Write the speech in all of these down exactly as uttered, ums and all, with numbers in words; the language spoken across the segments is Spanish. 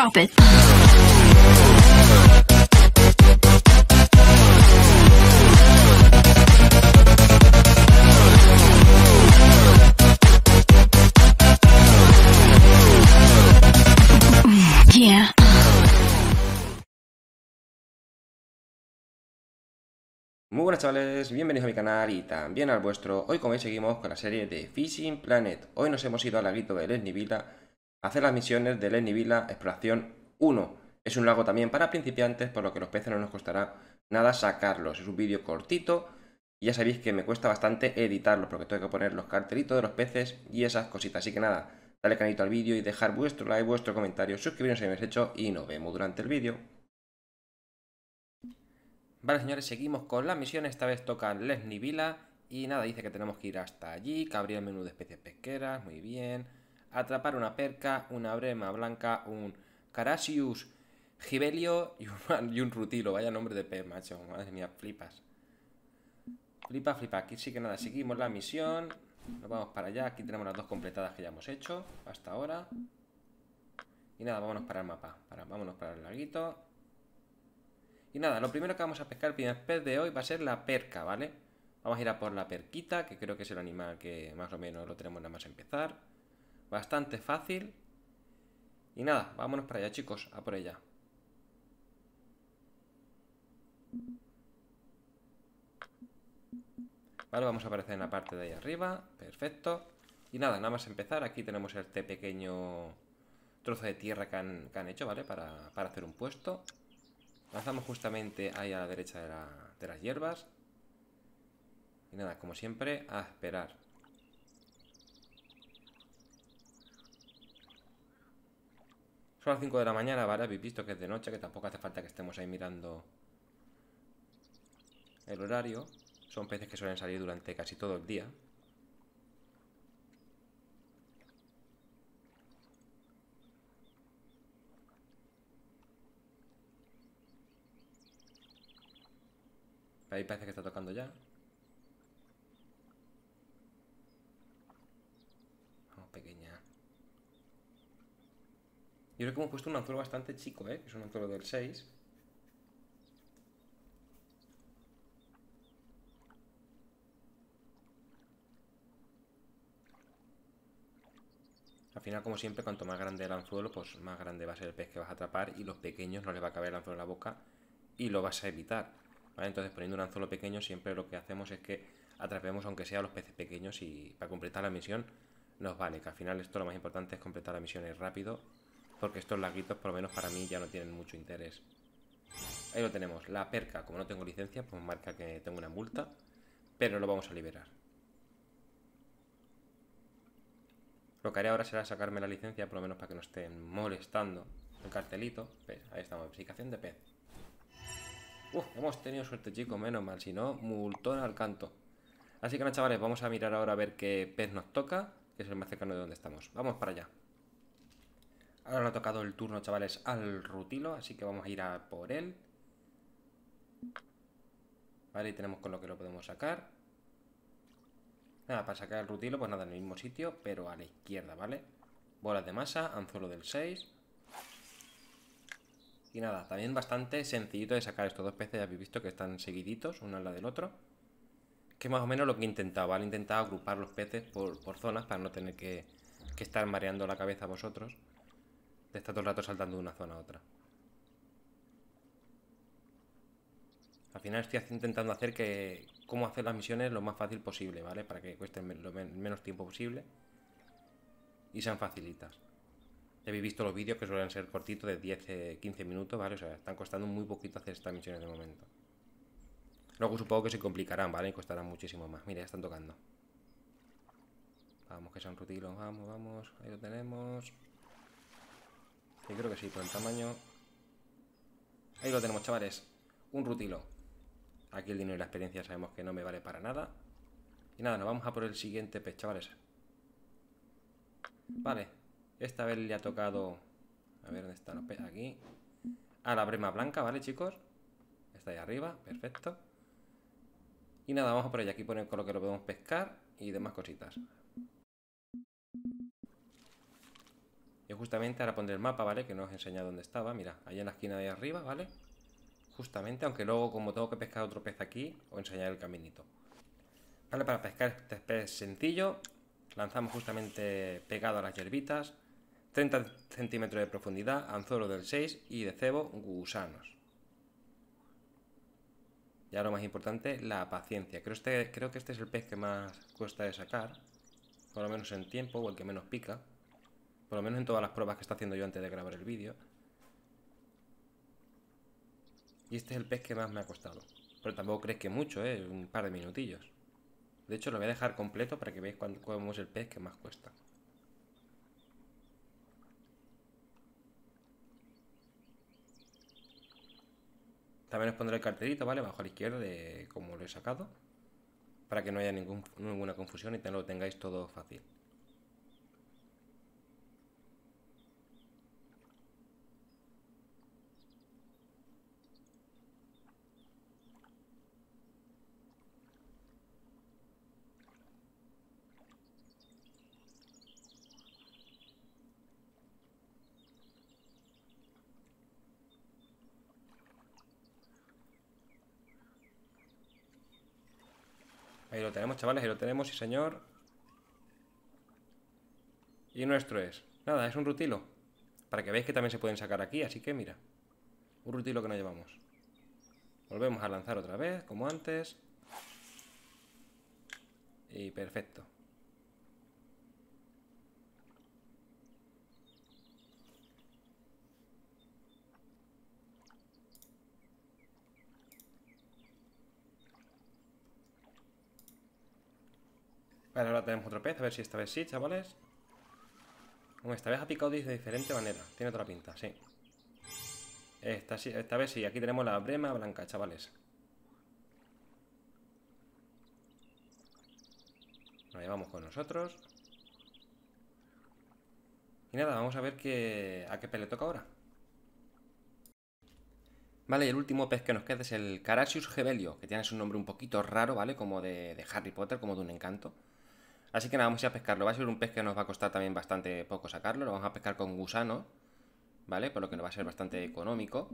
Drop it. Yeah. Muy buenas chavales, bienvenidos a mi canal y también al vuestro. Hoy como veis seguimos con la serie de Fishing Planet. Hoy nos hemos ido al laguito de Lesni Vila a hacer las misiones de Lesni Vila exploración uno. Es un lago también para principiantes, por lo que los peces no nos costará nada sacarlos. Es un vídeo cortito y ya sabéis que me cuesta bastante editarlos porque tengo que poner los cartelitos de los peces y esas cositas. Así que nada, dale canalito al vídeo y dejar vuestro like, vuestro comentario, suscribiros si no habéis hecho y nos vemos durante el vídeo. Vale señores, seguimos con las misiones, esta vez toca Lesni Vila y nada, dice que tenemos que ir hasta allí, que abrir el menú de especies pesqueras, muy bien, atrapar una perca, una brema blanca, un Carassius gibelio y un, y un rutilo, vaya nombre de pez, macho, madre mía, flipas. Flipa, flipa, aquí sí que nada, seguimos la misión, nos vamos para allá, aquí tenemos las dos completadas que ya hemos hecho hasta ahora. Y nada, vámonos para el mapa, para, vámonos para el laguito. Y nada, lo primero que vamos a pescar, el primer pez de hoy va a ser la perca, ¿vale? Vamos a ir a por la perquita, que creo que es el animal que más o menos lo tenemos nada más a empezar. Bastante fácil. Y nada, vámonos para allá chicos, a por ella. Vale, vamos a aparecer en la parte de ahí arriba, perfecto. Y nada, nada más empezar, aquí tenemos este pequeño trozo de tierra que han, que han hecho, ¿vale? Para, para hacer un puesto. Lanzamos justamente ahí a la derecha de, la, de las hierbas. Y nada, como siempre, a esperar. Son las cinco de la mañana, ¿vale? Habéis visto que es de noche, que tampoco hace falta que estemos ahí mirando el horario. Son peces que suelen salir durante casi todo el día. Ahí parece que está tocando ya. Vamos, pequeña. Yo creo que hemos puesto un anzuelo bastante chico, ¿eh? Es un anzuelo del seis. Al final, como siempre, cuanto más grande el anzuelo, pues más grande va a ser el pez que vas a atrapar y los pequeños no les va a caber el anzuelo en la boca y lo vas a evitar. ¿Vale? Entonces poniendo un anzuelo pequeño siempre lo que hacemos es que atrapemos aunque sea a los peces pequeños y para completar la misión nos vale, que al final esto lo más importante es completar las misiones rápido porque estos laguitos por lo menos para mí ya no tienen mucho interés. Ahí lo tenemos, la perca, como no tengo licencia pues marca que tengo una multa, pero lo vamos a liberar. Lo que haré ahora será sacarme la licencia por lo menos para que no estén molestando el cartelito. ¿Ves? Ahí estamos, notificación de pez. Uf, hemos tenido suerte chicos, menos mal, si no, multón al canto. Así que nada chavales, vamos a mirar ahora a ver qué pez nos toca, que es el más cercano de donde estamos. Vamos para allá. Ahora nos ha tocado el turno chavales al rutilo, así que vamos a ir a por él. Vale, y tenemos con lo que lo podemos sacar. Nada, para sacar el rutilo, pues nada, en el mismo sitio, pero a la izquierda, ¿vale? Bolas de masa, anzuelo del seis. Y nada, también bastante sencillito de sacar estos dos peces, ya habéis visto que están seguiditos, uno al lado del otro. Que es más o menos lo que he intentado, ¿vale? He intentado agrupar los peces por, por zonas para no tener que, que estar mareando la cabeza vosotros. De estar todo el rato saltando de una zona a otra. Al final estoy intentando hacer que cómo hacer las misiones lo más fácil posible, ¿vale? Para que cuesten lo men- menos tiempo posible y sean facilitas. Ya habéis visto los vídeos que suelen ser cortitos de diez a quince minutos, ¿vale? O sea, están costando muy poquito hacer estas misiones de momento. Luego supongo que se complicarán, ¿vale? Y costarán muchísimo más. Mira, ya están tocando. Vamos, que sean rutilos, vamos, vamos. Ahí lo tenemos. Yo creo que sí, por el tamaño. Ahí lo tenemos, chavales. Un rutilo. Aquí el dinero y la experiencia sabemos que no me vale para nada. Y nada, nos vamos a por el siguiente pez, chavales. Vale. Esta vez le ha tocado... A ver, ¿dónde están los peces? Aquí. A la brema blanca, ¿vale, chicos? Está ahí arriba, perfecto. Y nada, vamos a por ella. Aquí poner con lo que lo podemos pescar y demás cositas. Yo justamente ahora pondré el mapa, ¿vale? Que no os he enseñado dónde estaba. Mira, ahí en la esquina de arriba, ¿vale? Justamente, aunque luego como tengo que pescar otro pez aquí, os enseñaré el caminito. Vale, para pescar este pez sencillo, lanzamos justamente pegado a las hierbitas, treinta centímetros de profundidad, anzuelo del seis y de cebo, gusanos. Y ahora lo más importante, la paciencia. Creo, este, creo que este es el pez que más cuesta de sacar, por lo menos en tiempo, o el que menos pica, por lo menos en todas las pruebas que está haciendo yo antes de grabar el vídeo. Y este es el pez que más me ha costado, pero tampoco crees que mucho, ¿eh? Un par de minutillos. De hecho, lo voy a dejar completo para que veáis cómo es el pez que más cuesta. También os pondré el cartelito, ¿vale? Bajo a la izquierda de cómo lo he sacado, para que no haya ningún, ninguna confusión y te lo tengáis todo fácil. Ahí lo tenemos, chavales, ahí lo tenemos, sí señor. Y nuestro es, nada, es un rutilo. Para que veáis que también se pueden sacar aquí, así que mira, un rutilo que nos llevamos. Volvemos a lanzar otra vez, como antes. Y perfecto. Vale, ahora tenemos otro pez, a ver si esta vez sí, chavales. Bueno, esta vez ha picado de diferente manera, tiene otra pinta, sí. Esta, esta vez sí, aquí tenemos la Brema Blanca, chavales. La llevamos con nosotros. Y nada, vamos a ver qué, a qué pez le toca ahora. Vale, y el último pez que nos queda es el Carassius gibelio, que tiene su nombre un poquito raro, ¿vale? Como de, de Harry Potter, como de un encanto. Así que nada, vamos a ir a pescarlo. Va a ser un pez que nos va a costar también bastante poco sacarlo. Lo vamos a pescar con gusano, ¿vale? Por lo que nos va a ser bastante económico.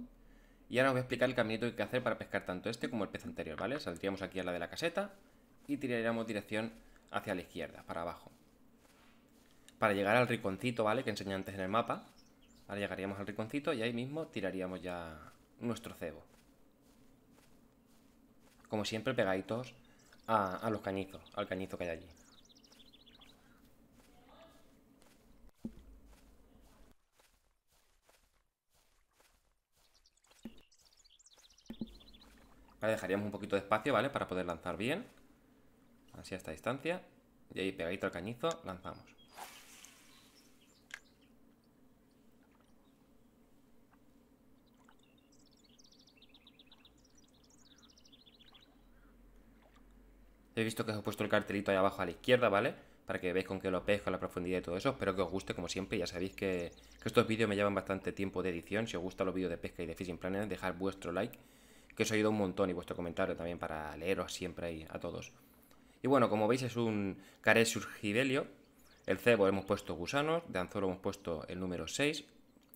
Y ahora os voy a explicar el caminito que hay que hacer para pescar tanto este como el pez anterior, ¿vale? Saldríamos aquí a la de la caseta y tiraríamos dirección hacia la izquierda, para abajo. Para llegar al rinconcito, ¿vale? Que enseñé antes en el mapa. Ahora llegaríamos al rinconcito y ahí mismo tiraríamos ya nuestro cebo. Como siempre, pegaditos a, a los cañizos, al cañizo que hay allí. Vale, dejaríamos un poquito de espacio, ¿vale? Para poder lanzar bien. Así a esta distancia. Y ahí pegadito al cañizo, lanzamos. He visto que os he puesto el cartelito ahí abajo a la izquierda, ¿vale? Para que veáis con qué lo pesco, la profundidad y todo eso. Espero que os guste, como siempre. Ya sabéis que, que estos vídeos me llevan bastante tiempo de edición. Si os gustan los vídeos de pesca y de Fishing Planet, dejad vuestro like, que os ayuda un montón, y vuestro comentario también para leeros siempre ahí a todos. Y bueno, como veis, es un Carassius gibelio. El cebo hemos puesto gusanos, de anzuelo hemos puesto el número seis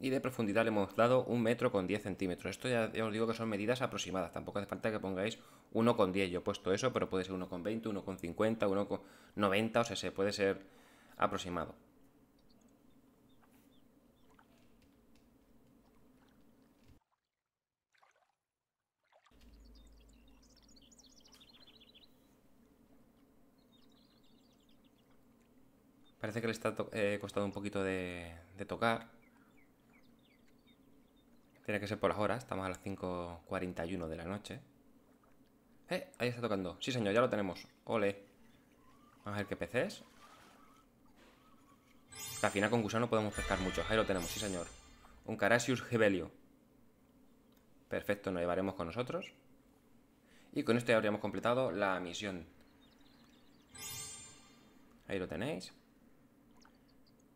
y de profundidad le hemos dado un metro con diez centímetros. Esto ya, ya os digo que son medidas aproximadas. Tampoco hace falta que pongáis uno con diez. Yo he puesto eso, pero puede ser uno con veinte, uno con cincuenta, uno con noventa, o sea, se puede ser aproximado. Parece que le está eh, costando un poquito de, de tocar. Tiene que ser por las horas, estamos a las cinco cuarenta y uno de la noche. Eh, ahí está tocando. Sí, señor, ya lo tenemos. Ole. Vamos a ver qué pez es. Al final con gusano podemos pescar muchos. Ahí lo tenemos, sí, señor. Un Carassius gibelio. Perfecto, nos llevaremos con nosotros. Y con esto ya habríamos completado la misión. Ahí lo tenéis.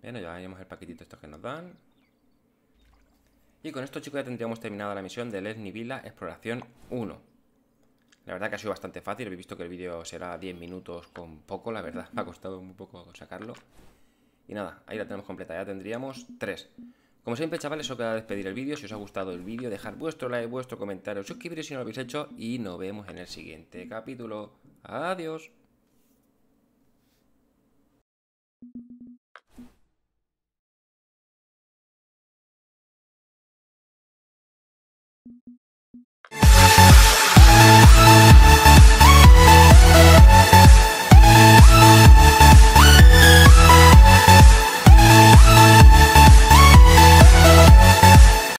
Bueno, ya llevamos el paquetito estos que nos dan. Y con esto, chicos, ya tendríamos terminado la misión de Lesni Vila Exploración uno. La verdad que ha sido bastante fácil. He visto que el vídeo será diez minutos con poco, la verdad. Me ha costado un poco sacarlo. Y nada, ahí la tenemos completa, ya tendríamos tres. Como siempre, chavales, os queda despedir el vídeo. Si os ha gustado el vídeo, dejad vuestro like, vuestro comentario, suscribiros si no lo habéis hecho y nos vemos en el siguiente capítulo. Adiós.